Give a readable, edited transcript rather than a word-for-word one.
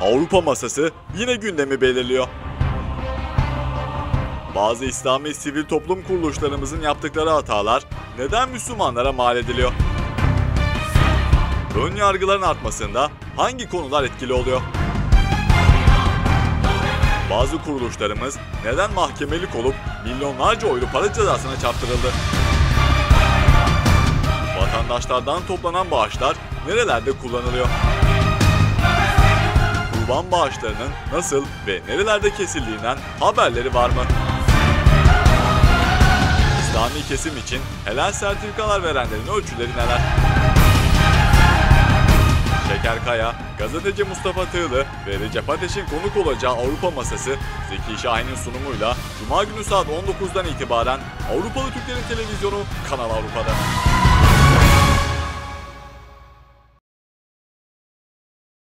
Avrupa masası yine gündemi belirliyor. Bazı İslami sivil toplum kuruluşlarımızın yaptıkları hatalar neden Müslümanlara mal ediliyor? Ön yargıların artmasında hangi konular etkili oluyor? Bazı kuruluşlarımız neden mahkemelik olup milyonlarca euro para cezasına çarptırıldı? Vatandaşlardan toplanan bağışlar nerelerde kullanılıyor? Kurban bağışlarının nasıl ve nerelerde kesildiğinden haberleri var mı? İslami kesim için helal sertifikalar verenlerin ölçüleri neler? Şeker Kaya, gazeteci Mustafa Tığlı ve Recep Ateş'in konuk olacağı Avrupa Masası, Zeki Şahin'in sunumuyla Cuma günü saat 19'dan itibaren Avrupalı Türklerin Televizyonu Kanal Avrupa'da.